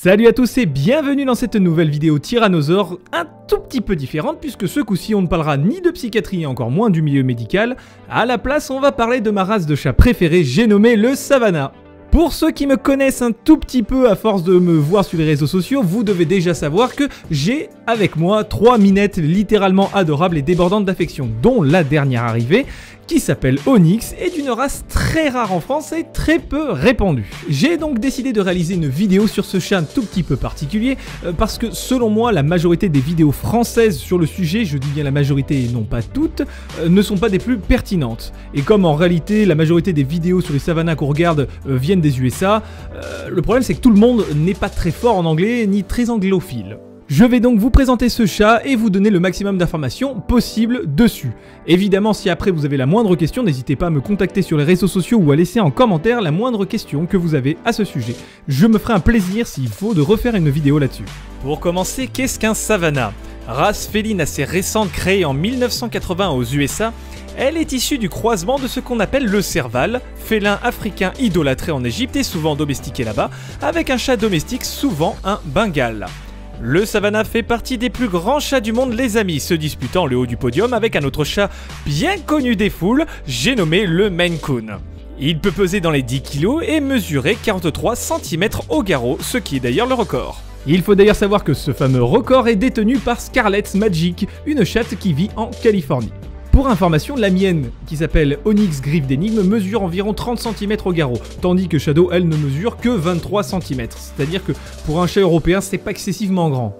Salut à tous et bienvenue dans cette nouvelle vidéo Tyrannosaure un tout petit peu différente puisque ce coup-ci on ne parlera ni de psychiatrie et encore moins du milieu médical. À la place on va parler de ma race de chat préférée, j'ai nommé le Savannah. Pour ceux qui me connaissent un tout petit peu à force de me voir sur les réseaux sociaux, vous devez déjà savoir que j'ai avec moi trois minettes littéralement adorables et débordantes d'affection, dont la dernière arrivée, qui s'appelle Onyx, est d'une race très rare en France et très peu répandue. J'ai donc décidé de réaliser une vidéo sur ce chat un tout petit peu particulier, parce que selon moi, la majorité des vidéos françaises sur le sujet, je dis bien la majorité et non pas toutes, ne sont pas des plus pertinentes. Et comme en réalité, la majorité des vidéos sur les savannas qu'on regarde viennent des USA, le problème c'est que tout le monde n'est pas très fort en anglais ni très anglophile. Je vais donc vous présenter ce chat et vous donner le maximum d'informations possibles dessus. Évidemment, si après vous avez la moindre question, n'hésitez pas à me contacter sur les réseaux sociaux ou à laisser en commentaire la moindre question que vous avez à ce sujet. Je me ferai un plaisir s'il faut de refaire une vidéo là-dessus. Pour commencer, qu'est-ce qu'un savannah? Race féline assez récente créée en 1980 aux USA, elle est issue du croisement de ce qu'on appelle le serval, félin africain idolâtré en Égypte et souvent domestiqué là-bas, avec un chat domestique, souvent un Bengal. Le savannah fait partie des plus grands chats du monde, les amis, se disputant le haut du podium avec un autre chat bien connu des foules, j'ai nommé le Maine Coon. Il peut peser dans les 10 kg et mesurer 43 cm au garrot, ce qui est d'ailleurs le record. Il faut d'ailleurs savoir que ce fameux record est détenu par Scarlett Magic, une chatte qui vit en Californie. Pour information, la mienne, qui s'appelle Onyx Griffe d'Enigme, mesure environ 30 cm au garrot, tandis que Shadow, elle, ne mesure que 23 cm. C'est-à-dire que pour un chat européen, c'est pas excessivement grand.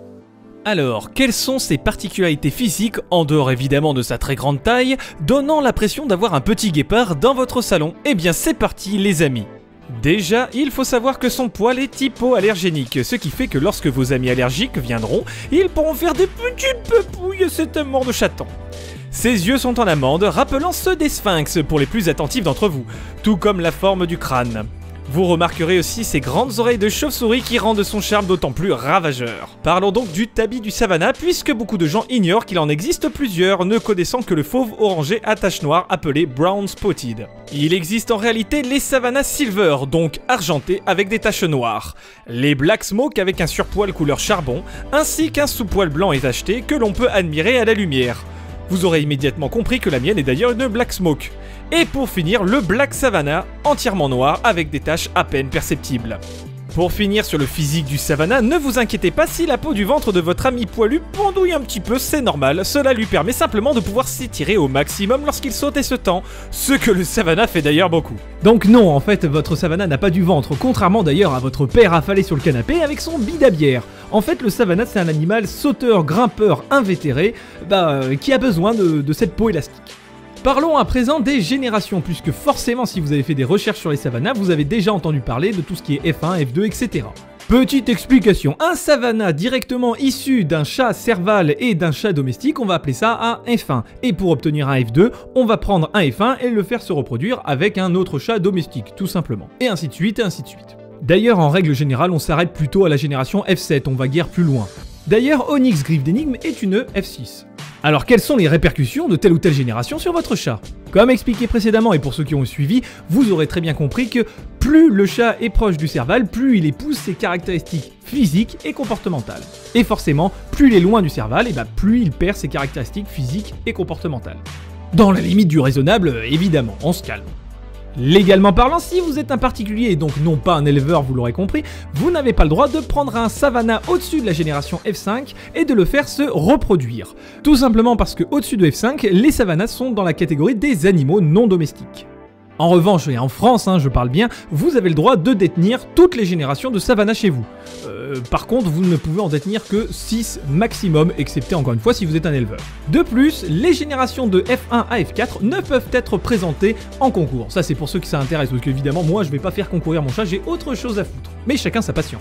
Alors, quelles sont ses particularités physiques, en dehors évidemment de sa très grande taille, donnant l'impression d'avoir un petit guépard dans votre salon? Eh bien c'est parti les amis! Déjà, il faut savoir que son poil est hypoallergénique, ce qui fait que lorsque vos amis allergiques viendront, ils pourront faire des petites pépouilles à cet amour de chaton. Ses yeux sont en amande, rappelant ceux des sphinx pour les plus attentifs d'entre vous, tout comme la forme du crâne. Vous remarquerez aussi ses grandes oreilles de chauve-souris qui rendent son charme d'autant plus ravageur. Parlons donc du tabby du savannah, puisque beaucoup de gens ignorent qu'il en existe plusieurs, ne connaissant que le fauve orangé à taches noires appelé brown spotted. Il existe en réalité les savannas silver, donc argentés avec des taches noires, les black smoke avec un surpoil couleur charbon, ainsi qu'un sous-poil blanc et tacheté que l'on peut admirer à la lumière. Vous aurez immédiatement compris que la mienne est d'ailleurs une black smoke. Et pour finir, le black savannah, entièrement noir, avec des taches à peine perceptibles. Pour finir sur le physique du savannah, ne vous inquiétez pas si la peau du ventre de votre ami poilu pendouille un petit peu, c'est normal, cela lui permet simplement de pouvoir s'étirer au maximum lorsqu'il saute et se tend, ce que le savannah fait d'ailleurs beaucoup. Donc non, en fait, votre savannah n'a pas du ventre, contrairement d'ailleurs à votre père affalé sur le canapé avec son bide à bière. En fait, le savannah c'est un animal sauteur, grimpeur, invétéré, qui a besoin de cette peau élastique. Parlons à présent des générations, puisque forcément si vous avez fait des recherches sur les savannas, vous avez déjà entendu parler de tout ce qui est F1, F2, etc. Petite explication, un savannah directement issu d'un chat serval et d'un chat domestique, on va appeler ça un F1. Et pour obtenir un F2, on va prendre un F1 et le faire se reproduire avec un autre chat domestique, tout simplement. Et ainsi de suite, et ainsi de suite. D'ailleurs, en règle générale, on s'arrête plutôt à la génération F7, on va guère plus loin. D'ailleurs, Onyx Griffe d'Enigme est une F6. Alors quelles sont les répercussions de telle ou telle génération sur votre chat? Comme expliqué précédemment et pour ceux qui ont suivi, vous aurez très bien compris que plus le chat est proche du serval, plus il épouse ses caractéristiques physiques et comportementales. Et forcément, plus il est loin du serval, et plus il perd ses caractéristiques physiques et comportementales. Dans la limite du raisonnable, évidemment, on se calme. Légalement parlant, si vous êtes un particulier et donc non pas un éleveur, vous l'aurez compris, vous n'avez pas le droit de prendre un savannah au-dessus de la génération F5 et de le faire se reproduire. Tout simplement parce que au-dessus de F5, les savannas sont dans la catégorie des animaux non domestiques. En revanche, et en France, je parle bien, vous avez le droit de détenir toutes les générations de savannas chez vous. Par contre, vous ne pouvez en détenir que 6 maximum, excepté encore une fois si vous êtes un éleveur. De plus, les générations de F1 à F4 ne peuvent être présentées en concours. Ça, c'est pour ceux qui ça intéresse, parce qu'évidemment, moi, je vais pas faire concourir mon chat, j'ai autre chose à foutre. Mais chacun sa passion.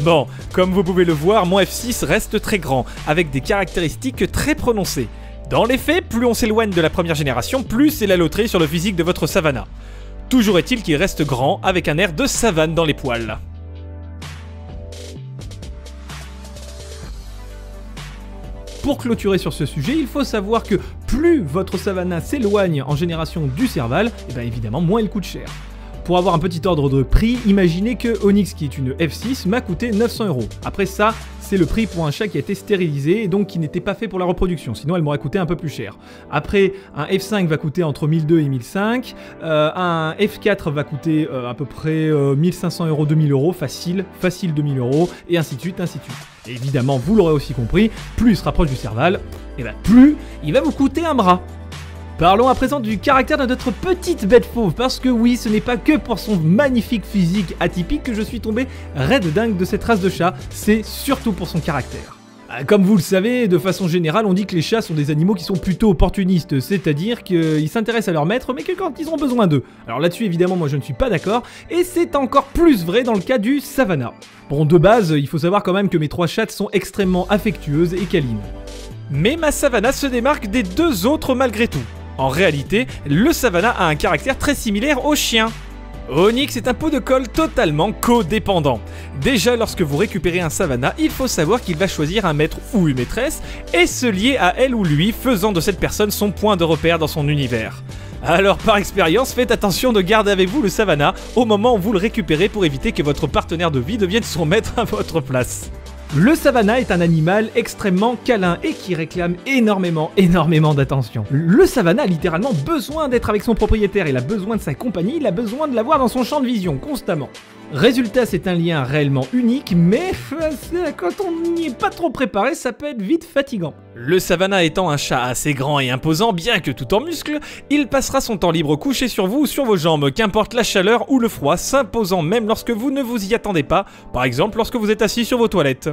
Bon, comme vous pouvez le voir, mon F6 reste très grand, avec des caractéristiques très prononcées. Dans les faits, plus on s'éloigne de la première génération, plus c'est la loterie sur le physique de votre savannah. Toujours est-il qu'il reste grand, avec un air de savane dans les poils. Pour clôturer sur ce sujet, il faut savoir que plus votre savannah s'éloigne en génération du serval, et bien évidemment moins elle coûte cher. Pour avoir un petit ordre de prix, imaginez que Onyx, qui est une F6, m'a coûté 900 €. Après ça, c'est le prix pour un chat qui a été stérilisé et donc qui n'était pas fait pour la reproduction, sinon elle m'aurait coûté un peu plus cher. Après, un F5 va coûter entre 1200 et 1500, un F4 va coûter à peu près 1500 €, 2000 €, facile 2000 €, et ainsi de suite, ainsi de suite. Et évidemment, vous l'aurez aussi compris, plus il se rapproche du serval, et ben plus il va vous coûter un bras. Parlons à présent du caractère de notre petite bête fauve, parce que oui, ce n'est pas que pour son magnifique physique atypique que je suis tombé raide dingue de cette race de chat, c'est surtout pour son caractère. Comme vous le savez, de façon générale, on dit que les chats sont des animaux qui sont plutôt opportunistes, c'est-à-dire qu'ils s'intéressent à leur maître, mais que quand ils ont besoin d'eux. Alors là-dessus, évidemment, moi je ne suis pas d'accord, et c'est encore plus vrai dans le cas du Savannah. Bon, de base, il faut savoir quand même que mes trois chattes sont extrêmement affectueuses et câlines. Mais ma Savannah se démarque des deux autres malgré tout. En réalité, le Savannah a un caractère très similaire au chien. Onyx est un pot de colle totalement codépendant. Déjà, lorsque vous récupérez un Savannah, il faut savoir qu'il va choisir un maître ou une maîtresse et se lier à elle ou lui, faisant de cette personne son point de repère dans son univers. Alors par expérience, faites attention de garder avec vous le Savannah au moment où vous le récupérez pour éviter que votre partenaire de vie devienne son maître à votre place. Le Savannah est un animal extrêmement câlin et qui réclame énormément d'attention. Le Savannah a littéralement besoin d'être avec son propriétaire, il a besoin de sa compagnie, il a besoin de l'avoir dans son champ de vision constamment. Résultat, c'est un lien réellement unique, mais quand on n'y est pas trop préparé, ça peut être vite fatigant. Le Savannah étant un chat assez grand et imposant, bien que tout en muscles, il passera son temps libre couché sur vous ou sur vos jambes, qu'importe la chaleur ou le froid, s'imposant même lorsque vous ne vous y attendez pas, par exemple lorsque vous êtes assis sur vos toilettes.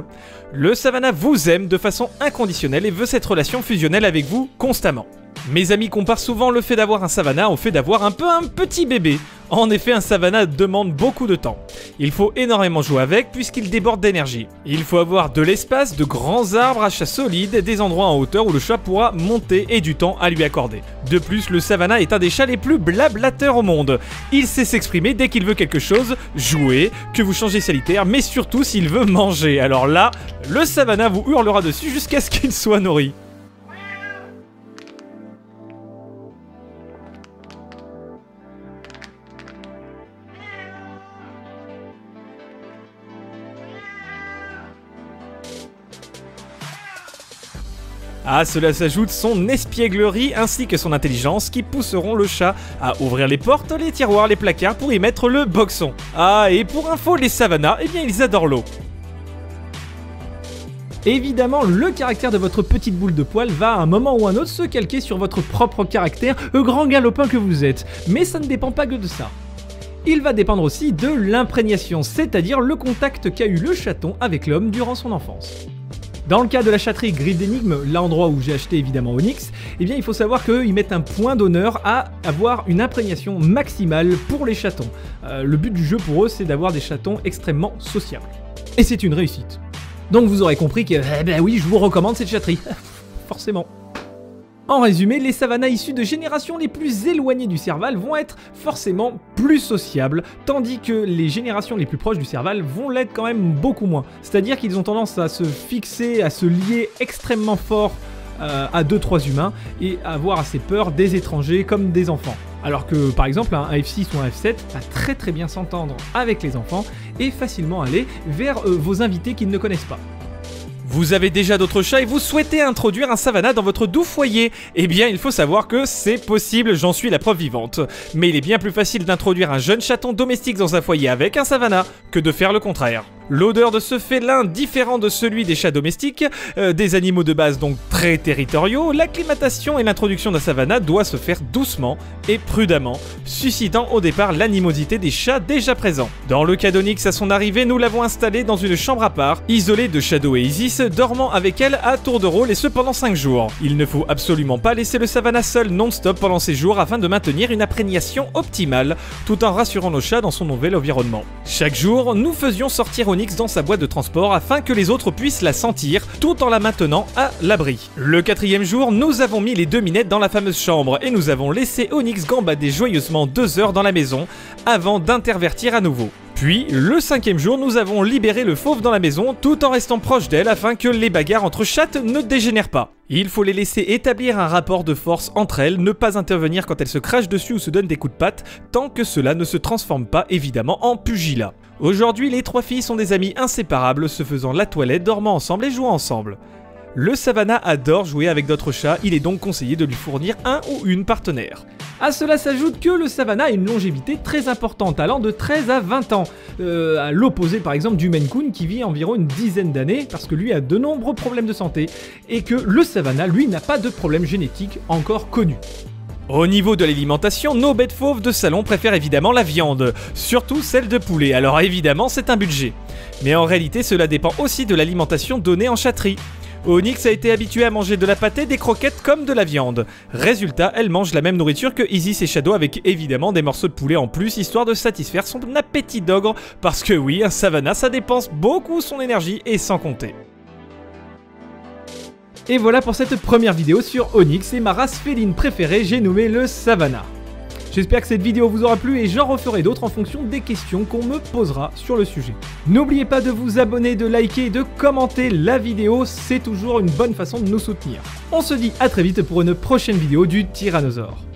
Le Savannah vous aime de façon inconditionnelle et veut cette relation fusionnelle avec vous constamment. Mes amis comparent souvent le fait d'avoir un Savannah au fait d'avoir un peu un petit bébé. En effet, un Savannah demande beaucoup de temps. Il faut énormément jouer avec puisqu'il déborde d'énergie. Il faut avoir de l'espace, de grands arbres à chat solides, des endroits en hauteur où le chat pourra monter et du temps à lui accorder. De plus, le Savannah est un des chats les plus blablateurs au monde. Il sait s'exprimer dès qu'il veut quelque chose, jouer, que vous changez sanitaire, mais surtout s'il veut manger. Alors là, le Savannah vous hurlera dessus jusqu'à ce qu'il soit nourri. À cela s'ajoute son espièglerie ainsi que son intelligence qui pousseront le chat à ouvrir les portes, les tiroirs, les placards pour y mettre le boxon. Ah, et pour info, les Savannahs, eh bien ils adorent l'eau. Évidemment, le caractère de votre petite boule de poil va à un moment ou un autre se calquer sur votre propre caractère, le grand galopin que vous êtes. Mais ça ne dépend pas que de ça. Il va dépendre aussi de l'imprégnation, c'est-à-dire le contact qu'a eu le chaton avec l'homme durant son enfance. Dans le cas de la chatterie Griffe d'Enigme, l'endroit où j'ai acheté évidemment Onyx, eh bien il faut savoir qu'eux ils mettent un point d'honneur à avoir une imprégnation maximale pour les chatons. Le but du jeu pour eux, c'est d'avoir des chatons extrêmement sociables. Et c'est une réussite. Donc vous aurez compris que, eh ben oui, je vous recommande cette chatterie. Forcément. En résumé, les Savannahs issus de générations les plus éloignées du serval vont être forcément plus sociables, tandis que les générations les plus proches du serval vont l'être quand même beaucoup moins. C'est-à-dire qu'ils ont tendance à se fixer, à se lier extrêmement fort à 2-3 humains et à avoir assez peur des étrangers comme des enfants. Alors que par exemple un F6 ou un F7 va très bien s'entendre avec les enfants et facilement aller vers vos invités qu'ils ne connaissent pas. Vous avez déjà d'autres chats et vous souhaitez introduire un Savannah dans votre doux foyer? Eh bien, il faut savoir que c'est possible, j'en suis la preuve vivante. Mais il est bien plus facile d'introduire un jeune chaton domestique dans un foyer avec un Savannah que de faire le contraire. L'odeur de ce félin, différent de celui des chats domestiques, des animaux de base donc très territoriaux, l'acclimatation et l'introduction d'un Savannah doit se faire doucement et prudemment, suscitant au départ l'animosité des chats déjà présents. Dans le cas d'Onyx, à son arrivée, nous l'avons installé dans une chambre à part, isolée de Shadow et Isis, dormant avec elle à tour de rôle et ce pendant 5 jours. Il ne faut absolument pas laisser le Savannah seul non-stop pendant ces jours afin de maintenir une imprégnation optimale, tout en rassurant nos chats dans son nouvel environnement. Chaque jour, nous faisions sortir Onyx dans sa boîte de transport afin que les autres puissent la sentir, tout en la maintenant à l'abri. Le 4e jour, nous avons mis les deux minettes dans la fameuse chambre et nous avons laissé Onyx gambader joyeusement 2 heures dans la maison, avant d'intervertir à nouveau. Puis, le cinquième jour, nous avons libéré le fauve dans la maison tout en restant proche d'elle afin que les bagarres entre chattes ne dégénèrent pas. Il faut les laisser établir un rapport de force entre elles, ne pas intervenir quand elles se crachent dessus ou se donnent des coups de patte, tant que cela ne se transforme pas évidemment en pugilat. Aujourd'hui, les trois filles sont des amies inséparables, se faisant la toilette, dormant ensemble et jouant ensemble. Le Savannah adore jouer avec d'autres chats, il est donc conseillé de lui fournir un ou une partenaire. À cela s'ajoute que le Savannah a une longévité très importante, allant de 13 à 20 ans, à l'opposé par exemple du Maine Coon qui vit environ une dizaine d'années parce que lui a de nombreux problèmes de santé, et que le Savannah lui n'a pas de problème génétique encore connu. Au niveau de l'alimentation, nos bêtes fauves de salon préfèrent évidemment la viande, surtout celle de poulet, alors évidemment c'est un budget. Mais en réalité cela dépend aussi de l'alimentation donnée en chatterie. Onyx a été habituée à manger de la pâtée, des croquettes comme de la viande. Résultat, elle mange la même nourriture que Isis et Shadow avec évidemment des morceaux de poulet en plus, histoire de satisfaire son appétit d'ogre, parce que oui, un Savannah ça dépense beaucoup son énergie et sans compter. Et voilà pour cette première vidéo sur Onyx et ma race féline préférée, j'ai nommé le Savannah. J'espère que cette vidéo vous aura plu et j'en referai d'autres en fonction des questions qu'on me posera sur le sujet. N'oubliez pas de vous abonner, de liker et de commenter la vidéo, c'est toujours une bonne façon de nous soutenir. On se dit à très vite pour une prochaine vidéo du Tyrannosaure.